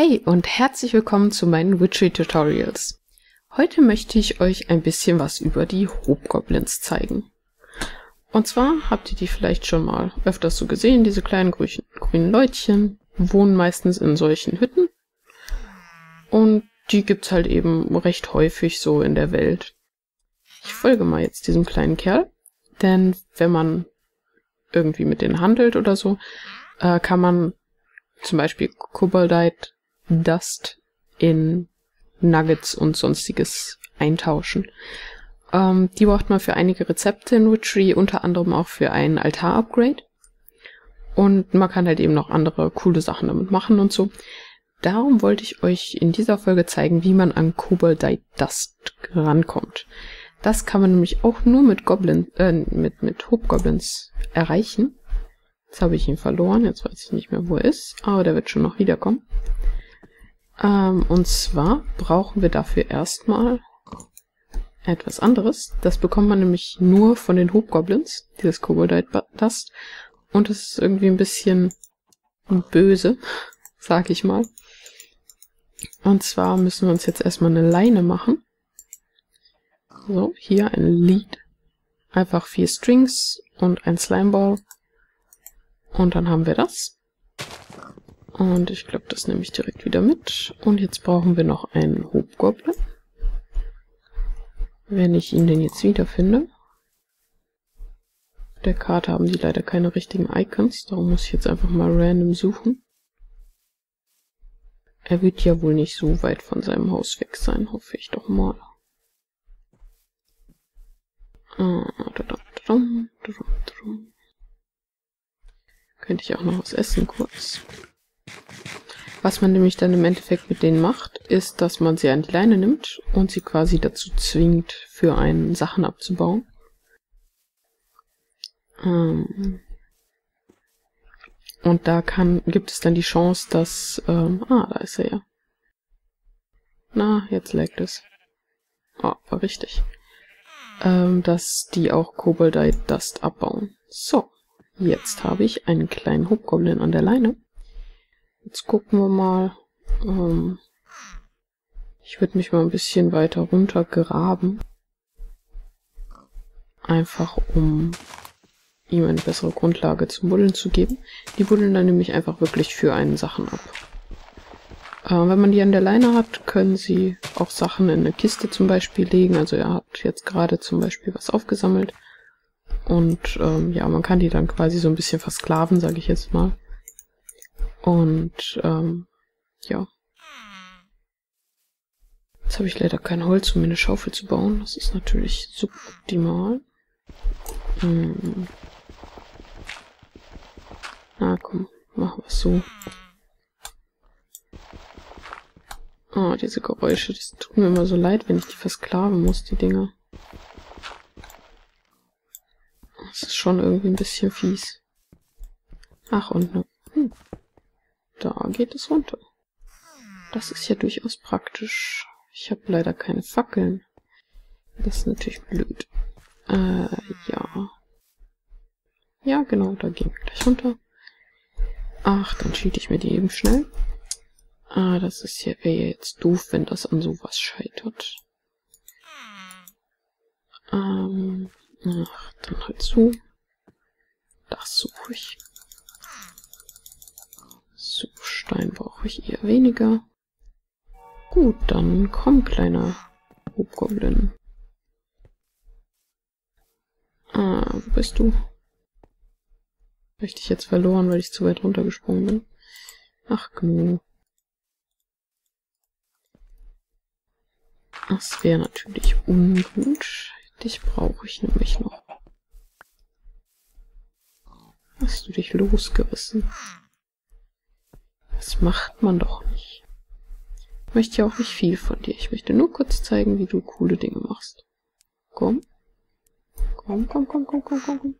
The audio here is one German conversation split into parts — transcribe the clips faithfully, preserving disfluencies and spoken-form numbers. Hey und herzlich willkommen zu meinen Witchery Tutorials. Heute möchte ich euch ein bisschen was über die Hobgoblins zeigen. Und zwar habt ihr die vielleicht schon mal öfters so gesehen, diese kleinen grüchen, grünen Leutchen wohnen meistens in solchen Hütten. Und die gibt's halt eben recht häufig so in der Welt. Ich folge mal jetzt diesem kleinen Kerl, denn wenn man irgendwie mit denen handelt oder so, äh, kann man zum Beispiel Koboldite Dust in Nuggets und sonstiges eintauschen. Ähm, die braucht man für einige Rezepte in Witchery, unter anderem auch für ein Altar-Upgrade. Und man kann halt eben noch andere coole Sachen damit machen und so. Darum wollte ich euch in dieser Folge zeigen, wie man an Koboldite Dust rankommt. Das kann man nämlich auch nur mit Goblin, äh, mit, mit Hobgoblins erreichen. Jetzt habe ich ihn verloren, jetzt weiß ich nicht mehr, wo er ist, aber der wird schon noch wiederkommen. Ähm, und zwar brauchen wir dafür erstmal etwas anderes. Das bekommt man nämlich nur von den Hobgoblins, dieses Koboldite Dust. Und es ist irgendwie ein bisschen böse, sag ich mal. Und zwar müssen wir uns jetzt erstmal eine Leine machen. So, hier ein Lead. Einfach vier Strings und ein Slimeball. Und dann haben wir das. Und ich glaube, das nehme ich direkt wieder mit. Und jetzt brauchen wir noch einen Hobgoblin. Wenn ich ihn denn jetzt wiederfinde. Auf der Karte haben die leider keine richtigen Icons. Darum muss ich jetzt einfach mal random suchen. Er wird ja wohl nicht so weit von seinem Haus weg sein, hoffe ich doch mal. Könnte ich auch noch was essen kurz. Was man nämlich dann im Endeffekt mit denen macht, ist, dass man sie an die Leine nimmt und sie quasi dazu zwingt, für einen Sachen abzubauen. Ähm und da kann, gibt es dann die Chance, dass... Ähm, ah, da ist er ja. Na, jetzt laggt es. Ah, oh, war richtig. Ähm, dass die auch Koboldite Dust abbauen. So. Jetzt habe ich einen kleinen Hobgoblin an der Leine. Jetzt gucken wir mal. Ähm, ich würde mich mal ein bisschen weiter runter graben. Einfach um ihm eine bessere Grundlage zum Buddeln zu geben. Die buddeln dann nämlich einfach wirklich für einen Sachen ab. Ähm, wenn man die an der Leine hat, können sie auch Sachen in eine Kiste zum Beispiel legen. Also er hat jetzt gerade zum Beispiel was aufgesammelt. Und ähm, ja, man kann die dann quasi so ein bisschen versklaven, sage ich jetzt mal. Und ähm, ja. Jetzt habe ich leider kein Holz, um mir eine Schaufel zu bauen. Das ist natürlich suboptimal. Hm. Na komm, machen wir es so. Ah, diese Geräusche, das tut mir immer so leid, wenn ich die versklaven muss, die Dinger. Das ist schon irgendwie ein bisschen fies. Ach, und ne. Hm. Da geht es runter. Das ist ja durchaus praktisch. Ich habe leider keine Fackeln. Das ist natürlich blöd. Äh, ja. Ja, genau, da gehen wir gleich runter. Ach, dann schiebe ich mir die eben schnell. Ah, das ist ja, wäre ja jetzt doof, wenn das an sowas scheitert. Ähm... Ach, dann halt so. Das suche ich. So, Stein brauche ich eher weniger. Gut, dann komm, kleiner Hobgoblin. Ah, wo bist du? Habe ich dich jetzt verloren, weil ich zu weit runtergesprungen bin? Ach, genau. Das wäre natürlich ungut. Dich brauche ich nämlich noch. Hast du dich losgerissen? Das macht man doch nicht. Ich möchte ja auch nicht viel von dir. Ich möchte nur kurz zeigen, wie du coole Dinge machst. Komm. Komm, komm, komm, komm, komm, komm, komm.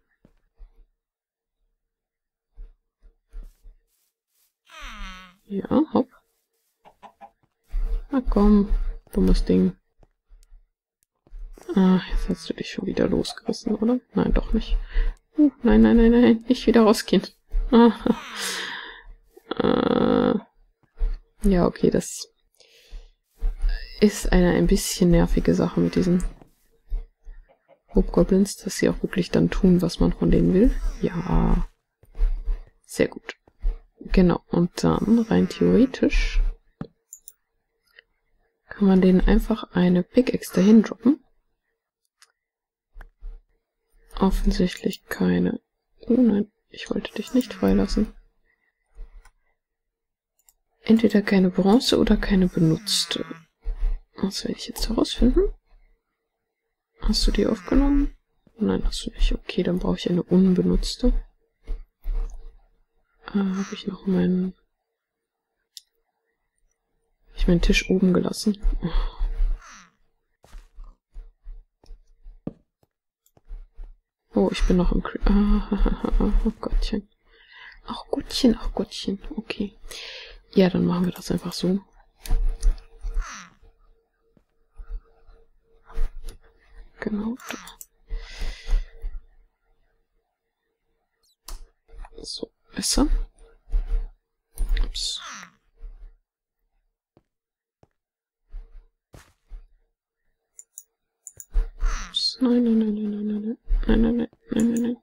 Ja, hopp. Na komm, dummes Ding. Ah, jetzt hast du dich schon wieder losgerissen, oder? Nein, doch nicht. Uh, nein, nein, nein, nein, nicht wieder rausgehen. Ah, äh, Ja, okay, das ist eine ein bisschen nervige Sache mit diesen Hobgoblins, dass sie auch wirklich dann tun, was man von denen will. Ja, sehr gut. Genau, und dann rein theoretisch kann man denen einfach eine Pickaxe dahin droppen. Offensichtlich keine. Oh nein, ich wollte dich nicht freilassen. Entweder keine Bronze oder keine benutzte. Was werde ich jetzt herausfinden? Hast du die aufgenommen? Nein, hast du nicht. Okay, dann brauche ich eine unbenutzte. Äh, habe ich noch meinen... Habe ich meinen Tisch oben gelassen? Oh, oh ich bin noch im... Kri ah, oh Gottchen. Ach Gottchen, ach Gottchen. Okay. Ja, dann machen wir das einfach so. Genau. Da. So, besser. Ups. Ups. Nein, nein, nein, nein, nein, nein, nein, nein, nein, nein, nein, nein.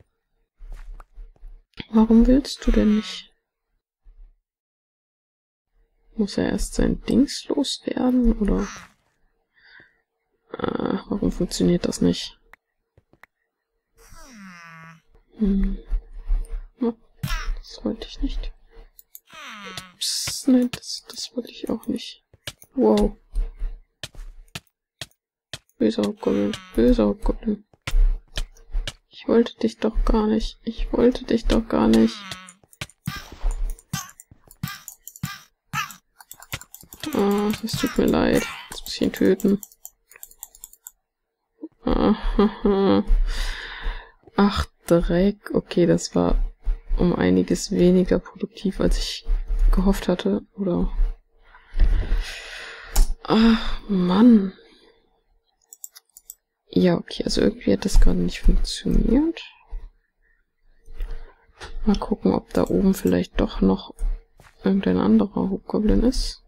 Warum willst du denn nicht? Muss er erst sein Dings loswerden, oder? Äh, warum funktioniert das nicht? Hm. Das wollte ich nicht. Ups, nein, das, das wollte ich auch nicht. Wow. Böser Goblin, böser Goblin. Ich wollte dich doch gar nicht. Ich wollte dich doch gar nicht. Ah, es tut mir leid. Jetzt muss ich ihn töten. Ach, Dreck. Okay, das war um einiges weniger produktiv, als ich gehofft hatte. Oder... Ach, Mann. Ja, okay, also irgendwie hat das gerade nicht funktioniert. Mal gucken, ob da oben vielleicht doch noch irgendein anderer Hobgoblin ist,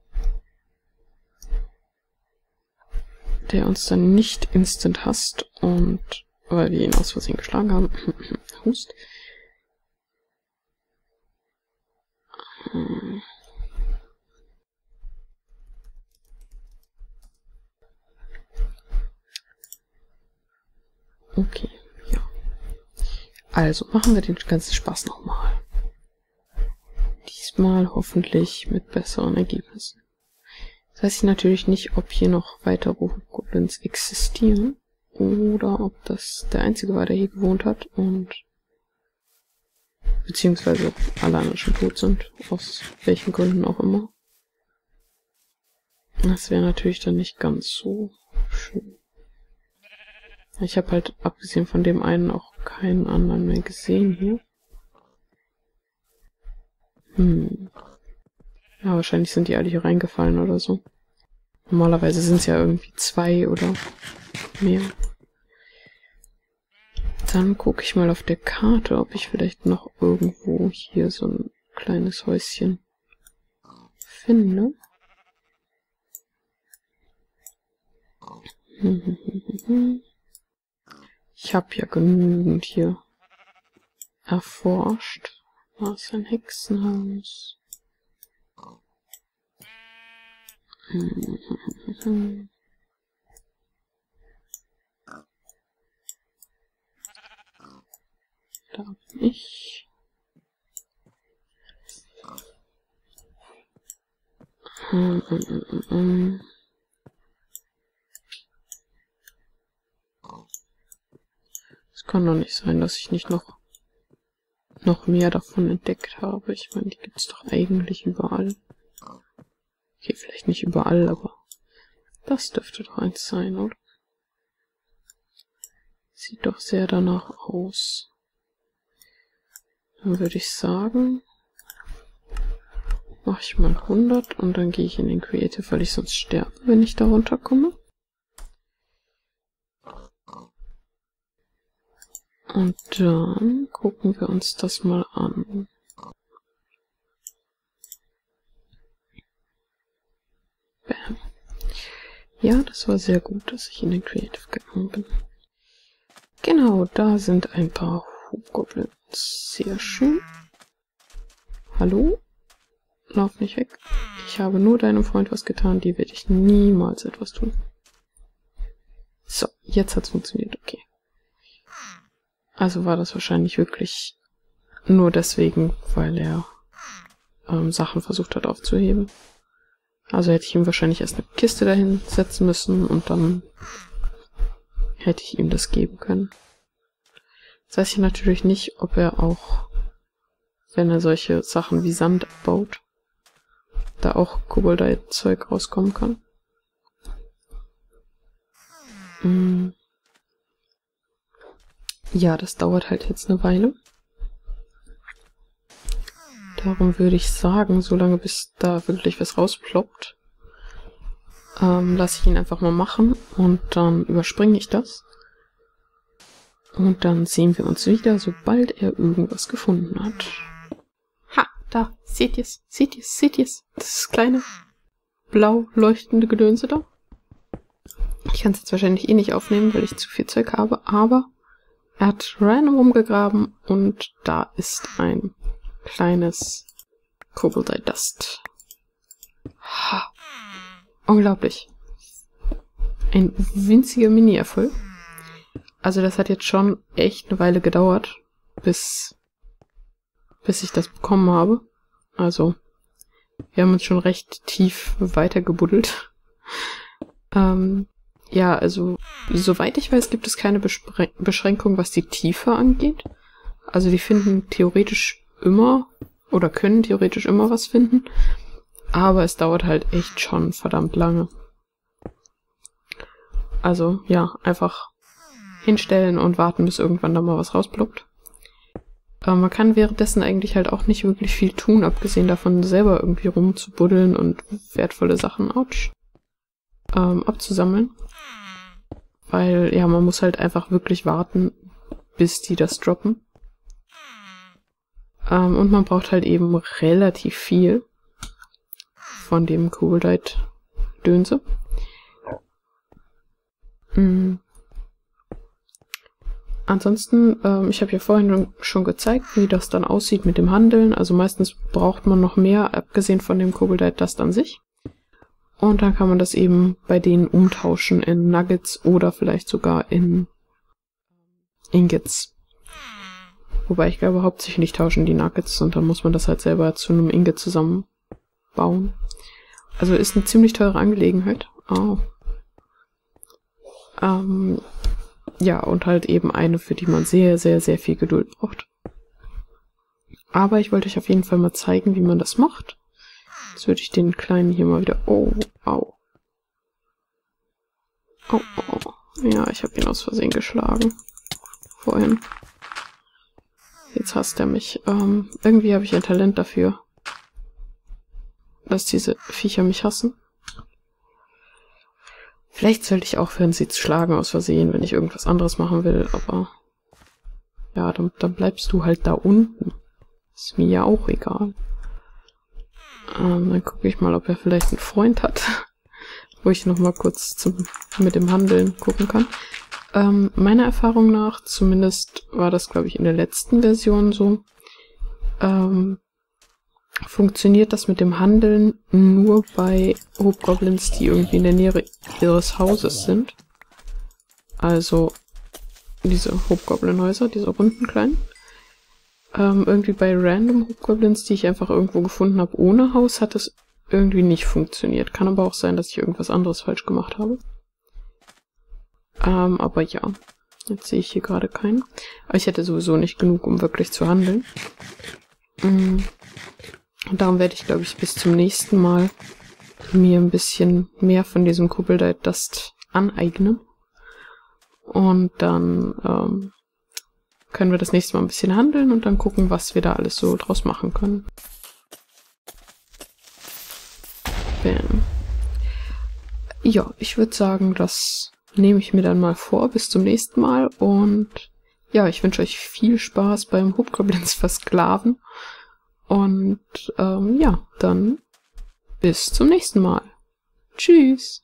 der uns dann nicht instant hasst und weil wir ihn aus Versehen geschlagen haben. Hust. Hm. Okay, ja. Also machen wir den ganzen Spaß nochmal. Diesmal hoffentlich mit besseren Ergebnissen. Das weiß ich natürlich nicht, ob hier noch weitere Hobgoblins existieren oder ob das der einzige war, der hier gewohnt hat und beziehungsweise alle anderen schon tot sind, aus welchen Gründen auch immer. Das wäre natürlich dann nicht ganz so schön. Ich habe halt abgesehen von dem einen auch keinen anderen mehr gesehen hier. Hm. Ja, wahrscheinlich sind die alle hier reingefallen oder so. Normalerweise sind es ja irgendwie zwei oder mehr. Dann gucke ich mal auf der Karte, ob ich vielleicht noch irgendwo hier so ein kleines Häuschen finde. Ich habe ja genügend hier erforscht. War es ein Hexenhaus? Da bin ich. Es kann doch nicht sein, dass ich nicht noch noch mehr davon entdeckt habe. Ich meine, die gibt's doch eigentlich überall. Okay, vielleicht nicht überall, aber das dürfte doch eins sein, oder? Sieht doch sehr danach aus. Dann würde ich sagen, mache ich mal hundert und dann gehe ich in den Creative, weil ich sonst sterbe, wenn ich da runterkomme. Und dann gucken wir uns das mal an. Ja, das war sehr gut, dass ich in den Creative gegangen bin. Genau, da sind ein paar Hobgoblins. Sehr schön. Hallo? Lauf nicht weg. Ich habe nur deinem Freund was getan, dir werde ich niemals etwas tun. So, jetzt hat's funktioniert, okay. Also war das wahrscheinlich wirklich nur deswegen, weil er ähm, Sachen versucht hat aufzuheben. Also hätte ich ihm wahrscheinlich erst eine Kiste dahin setzen müssen und dann hätte ich ihm das geben können. Jetzt weiß ich natürlich nicht, ob er auch, wenn er solche Sachen wie Sand abbaut, da auch Koboldite-Zeug rauskommen kann. Hm. Ja, das dauert halt jetzt eine Weile. Darum würde ich sagen, solange bis da wirklich was rausploppt, ähm, lasse ich ihn einfach mal machen und dann überspringe ich das. Und dann sehen wir uns wieder, sobald er irgendwas gefunden hat. Ha, da, seht ihr's, seht ihr's, seht ihr's. Das kleine, blau leuchtende Gedönse da. Ich kann es jetzt wahrscheinlich eh nicht aufnehmen, weil ich zu viel Zeug habe, aber er hat random rumgegraben und da ist ein kleines Koboldite Dust. Ha, unglaublich. Ein winziger Mini-Erfolg. Also das hat jetzt schon echt eine Weile gedauert, bis, bis ich das bekommen habe. Also wir haben uns schon recht tief weitergebuddelt. ähm, ja, also soweit ich weiß, gibt es keine Bespre- Beschränkung, was die Tiefe angeht. Also die finden theoretisch immer oder können theoretisch immer was finden. Aber es dauert halt echt schon verdammt lange. Also ja, einfach hinstellen und warten, bis irgendwann da mal was rausploppt. Aber man kann währenddessen eigentlich halt auch nicht wirklich viel tun, abgesehen davon selber irgendwie rumzubuddeln und wertvolle Sachen, ouch, ähm, abzusammeln. Weil, ja, man muss halt einfach wirklich warten, bis die das droppen. Ähm, und man braucht halt eben relativ viel von dem Koboldite-Dönse. Mhm. Ansonsten, ähm, ich habe ja vorhin schon gezeigt, wie das dann aussieht mit dem Handeln. Also meistens braucht man noch mehr, abgesehen von dem Koboldite Dust an sich. Und dann kann man das eben bei denen umtauschen in Nuggets oder vielleicht sogar in Ingots. Wobei ich glaube, hauptsächlich nicht tauschen die Nuggets und dann muss man das halt selber zu einem Ingot zusammenbauen. Also ist eine ziemlich teure Angelegenheit. Oh. Ähm... Ja, und halt eben eine, für die man sehr, sehr, sehr viel Geduld braucht. Aber ich wollte euch auf jeden Fall mal zeigen, wie man das macht. Jetzt würde ich den Kleinen hier mal wieder... Oh, au. Oh, oh. Ja, ich habe ihn aus Versehen geschlagen. Vorhin. Jetzt hasst er mich. Ähm, irgendwie habe ich ein Talent dafür, dass diese Viecher mich hassen. Vielleicht sollte ich aufhören, sie zu schlagen aus Versehen, wenn ich irgendwas anderes machen will, aber ja, dann, dann bleibst du halt da unten. Ist mir ja auch egal. Ähm, dann gucke ich mal, ob er vielleicht einen Freund hat, wo ich nochmal kurz zum, mit dem Handeln gucken kann. Ähm, meiner Erfahrung nach, zumindest war das, glaube ich, in der letzten Version so, ähm, funktioniert das mit dem Handeln nur bei Hobgoblins, die irgendwie in der Nähe ihres Hauses sind. Also diese Hobgoblin-Häuser, diese runden kleinen. Ähm, irgendwie bei random Hobgoblins, die ich einfach irgendwo gefunden habe ohne Haus, hat es irgendwie nicht funktioniert. Kann aber auch sein, dass ich irgendwas anderes falsch gemacht habe. Ähm, aber ja, jetzt sehe ich hier gerade keinen. Aber ich hätte sowieso nicht genug, um wirklich zu handeln. Mhm. Und darum werde ich, glaube ich, bis zum nächsten Mal mir ein bisschen mehr von diesem Koboldite Dust aneignen. Und dann ähm, können wir das nächste Mal ein bisschen handeln und dann gucken, was wir da alles so draus machen können. Bam. Ja, ich würde sagen, das nehme ich mir dann mal vor. Bis zum nächsten Mal. Und ja, ich wünsche euch viel Spaß beim Hobgoblins versklaven. Und ähm, ja, dann bis zum nächsten Mal. Tschüss!